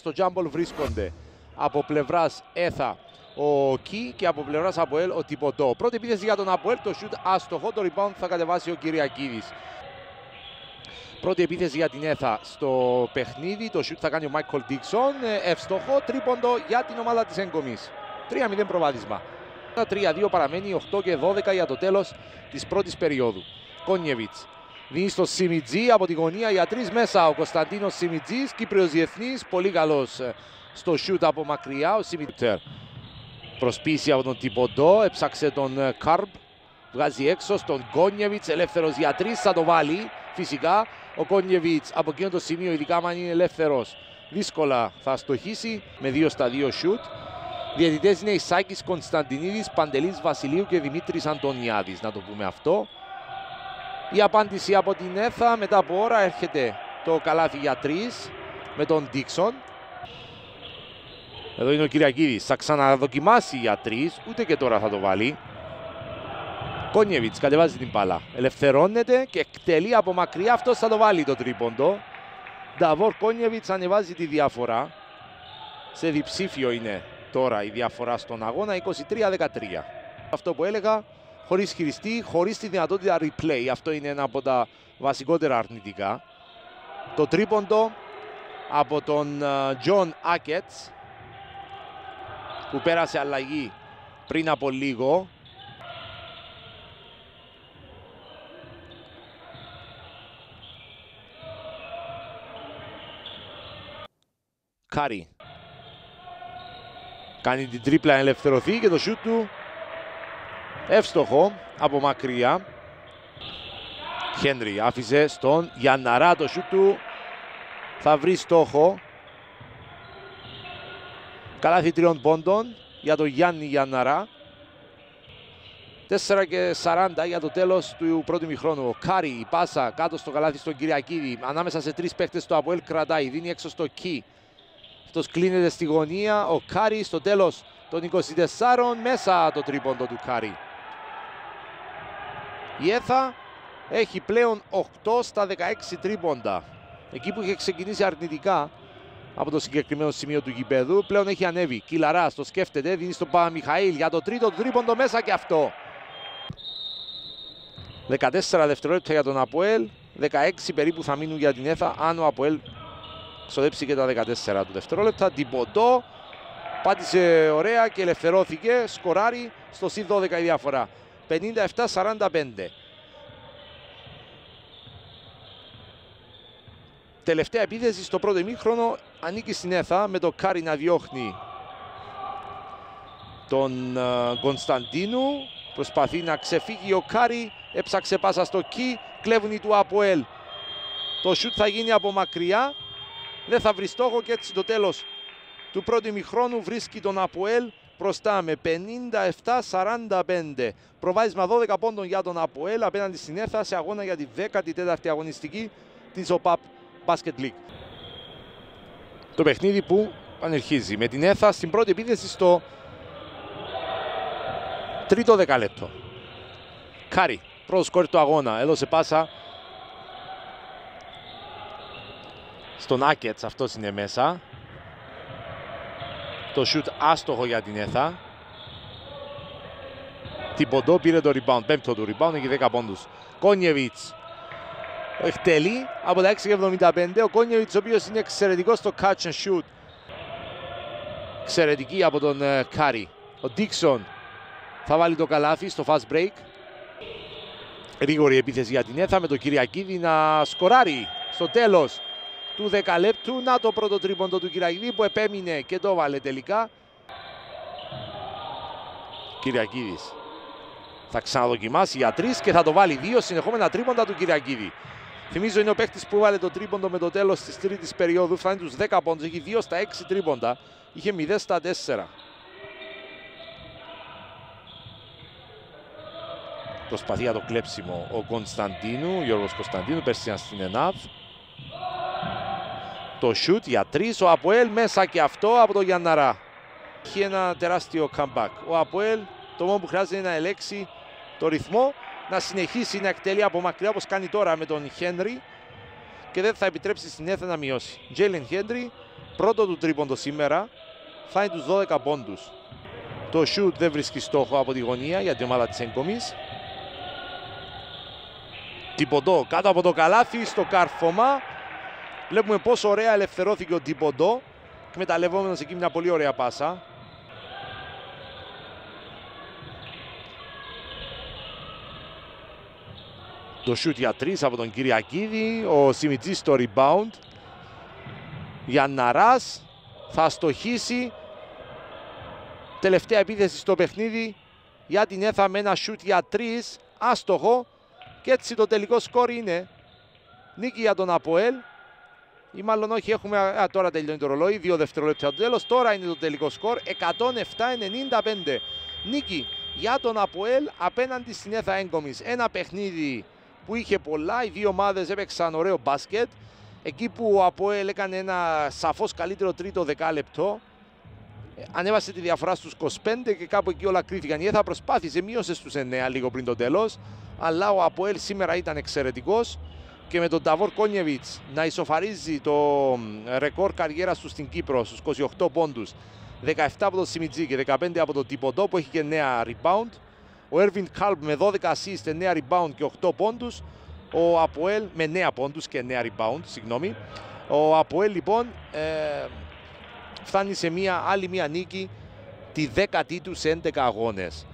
Στο τζάμπολ βρίσκονται από πλευράς ΕΘΑ ο Κι και από πλευράς ΑΠΟΕΛ ο Τιμποντό. Πρώτη επίθεση για τον ΑΠΟΕΛ, το shoot άστοχο, το rebound θα κατεβάσει ο Κυριακίδης. Πρώτη επίθεση για την ΕΘΑ στο παιχνίδι, το shoot θα κάνει ο Μάικλ Ντίξον, ευστοχό τρίποντο για την ομάδα της Εγκομής. 3-0 προβάδισμα. 3-2 παραμένει, 8 και 12 για το τέλος της πρώτης περίοδου. Κόνιεβιτς δίνει στο Σιμιτζή από τη γωνία για 3 μέσα. Ο Κωνσταντίνος Σιμιτζής, Κύπριος διεθνής, πολύ καλός στο shoot από μακριά. Ο Σιμιτζέρ προσπίσει από τον Τιμποντό, έψαξε τον Καρμπ, βγάζει έξω στον Κόνιεβιτς, ελεύθερος για 3, θα το βάλει φυσικά. Ο Κόνιεβιτς από εκείνο το σημείο, ειδικά αν είναι ελεύθερος, δύσκολα θα στοχίσει με 2 στα 2 shoot. Διαιτητές είναι οι Σάκης Κωνσταντινίδης, Παντελής Βασιλείου και Δημήτρης Αντωνιάδης, να το πούμε αυτό. Η απάντηση από την ΕΘΑ μετά από ώρα, έρχεται το καλάθι για 3 με τον Ντίξον. Εδώ είναι ο Κυριακίδης, θα ξαναδοκιμάσει για 3, ούτε και τώρα θα το βάλει. Κόνιεβιτς κατεβάζει την μπάλα, ελευθερώνεται και εκτελεί από μακριά, αυτός θα το βάλει το τρίποντο. Νταβόρ Κόνιεβιτς ανεβάζει τη διαφορά, σε διψήφιο είναι τώρα η διαφορά στον αγώνα, 23-13. Αυτό που έλεγα, χωρίς χειριστή, χωρίς τη δυνατότητα replay. Αυτό είναι ένα από τα βασικότερα αρνητικά. Το τρίποντο από τον Τζον Άκετς, που πέρασε αλλαγή πριν από λίγο. Κάρι κάνει την τρίπλα, ελευθερωθεί και το σούτ του εύστοχο από μακριά. Χένρι άφησε στον Γιανναρά, το σούτ του θα βρει στόχο. Καλάθι 3 πόντων για τον Γιάννη Γιανναρά. 4:40 για το τέλος του πρώτου μηχρόνου. Ο Κάρι, η πάσα κάτω στο καλάθι στον Κυριακίδη, ανάμεσα σε 3 παίκτες το ΑΠΟΕΛ κρατάει, δίνει έξω στο Κι. Αυτός κλείνεται στη γωνία, ο Κάρι στο τέλος των 24, μέσα το τρίποντο του Κάρι. Η ΕΘΑ έχει πλέον 8 στα 16 τρίποντα. Εκεί που είχε ξεκινήσει αρνητικά από το συγκεκριμένο σημείο του γηπέδου, πλέον έχει ανέβει. Κιλαράς το σκέφτεται, δίνει στον Παπαμιχαήλ για το τρίτο του τρίποντο, μέσα και αυτό. 14 δευτερόλεπτα για τον ΑΠΟΕΛ, 16 περίπου θα μείνουν για την ΕΘΑ, αν ο ΑΠΟΕΛ ξοδέψει και τα 14 του δευτερόλεπτα. Τιμποντό πάτησε ωραία και ελευθερώθηκε, σκοράρει στο +12 η διαφορά, 57-45. Τελευταία επίθεση στο πρώτο ημίχρονο ανήκει στην ΕΘΑ, με το Κάρι να διώχνει τον Κωνσταντίνου. Προσπαθεί να ξεφύγει ο Κάρι, έψαξε πάσα στο Κι, κλέβουν οι του ΑΠΟΕΛ. Το σούτ θα γίνει από μακριά, δεν θα βρει στόχο και έτσι το τέλος του πρώτου ημιχρόνου βρίσκει τον ΑΠΟΕΛ μπροστά με 57-45. Προβάδισμα 12 πόντων για τον ΑΠΟΕΛ απέναντι στην ΕΘΑ σε αγώνα για τη 14η αγωνιστική της ΟΠΑΠ Basket League. Το παιχνίδι που ανερχίζει με την ΕΘΑ στην πρώτη επίθεση στο τρίτο δεκαλέπτο. Κάρι, πρώτο σκορ του αγώνα, έδωσε πάσα στον Άκετς, αυτός είναι μέσα. Το shoot άστοχο για την ΕΘΑ. Τιμποντό πήρε το rebound, πέμπτο του rebound, έχει 10 πόντους. Κόνιεβιτς εκτελεί από τα 6.75. Ο Κόνιεβιτς, ο οποίος είναι εξαιρετικός στο catch and shoot. Εξαιρετική από τον Κάρι. Ο Ντίξον θα βάλει το καλάθι στο fast break. Γρήγορη επίθεση για την ΕΘΑ με τον Κυριακίδη να σκοράρει στο τέλος του δεκαλέπτου. Να το πρώτο τρίποντο του Κυριακίδη που επέμεινε και το βάλε τελικά. Κυριακίδης θα ξαναδοκιμάσει για 3 και θα το βάλει, 2 συνεχόμενα τρίποντα του Κυριακίδη. Θυμίζω είναι ο παίκτης που βάλε το τρίποντο με το τέλος της τρίτης περίοδου. Φτάνει τους 10 πόντους, έχει 2 στα 6 τρίποντα, είχε 0 στα 4. Προσπαθεί για το κλέψιμο ο Κωνσταντίνου, Γιώργος Κωνσταντίνου, πέρσι στην ΕΝΑΒ. Το shoot για 3, ο ΑΠΟΕΛ μέσα και αυτό από τον Γιανναρά. Έχει ένα τεράστιο comeback. Ο ΑΠΟΕΛ, το μόνο που χρειάζεται είναι να ελέξει το ρυθμό, να συνεχίσει να εκτελεί από μακριά όπως κάνει τώρα με τον Χένρι και δεν θα επιτρέψει στην ΕΘΑ να μειώσει. Τζέιλεν Χένρι πρώτο του τρίποντο σήμερα θα είναι τους 12 πόντους. Το shoot δεν βρίσκει στόχο από τη γωνία για την ομάδα της Ένκομης. Τιμποντό κάτω από το καλάθι στο κάρφωμα. Βλέπουμε πόσο ωραία ελευθερώθηκε ο Τιμποντό, εκμεταλλευόμενος εκεί μια πολύ ωραία πάσα. Το shoot για 3 από τον Κυριακίδη, ο Σιμιτζής στο rebound. Γιανναράς θα στοχίσει, τελευταία επίθεση στο παιχνίδι για την ΕΘΑ με ένα shoot για 3, άστοχο. Και έτσι το τελικό σκορ είναι νίκη για τον ΑΠΟΕΛ. Ή μάλλον όχι, έχουμε. Τώρα τελειώνει το ρολόι, 2 δευτερόλεπτα από το τέλος. Τώρα είναι το τελικό σκορ 107-95. Νίκη για τον ΑΠΟΕΛ απέναντι στην ΕΘΑ Ένκομης. Ένα παιχνίδι που είχε πολλά, οι δύο ομάδες έπαιξαν ωραίο μπάσκετ. Εκεί που ο ΑΠΟΕΛ έκανε ένα σαφώς καλύτερο τρίτο δεκάλεπτο, ανέβασε τη διαφορά στους 25 και κάπου εκεί όλα κρίθηκαν. Η ΕΘΑ προσπάθησε, μείωσε στους 9 λίγο πριν το τέλος, αλλά ο ΑΠΟΕΛ σήμερα ήταν εξαιρετικός και με τον Νταβόρ Κόνιεβιτς να ισοφαρίζει το ρεκόρ καριέρας του στην Κύπρο στους 28 πόντους, 17 από το Σιμιτζή και 15 από το Τιμποντό που έχει και 9 rebound. Ο Έρβιν Κάλπ με 12 assist, 9 rebound και 8 πόντους. Ο ΑΠΟΕΛ με 9 πόντους και 9 rebound, συγγνώμη. Ο ΑΠΟΕΛ λοιπόν φτάνει σε άλλη μία νίκη, τη 10η του σε 11 αγώνες.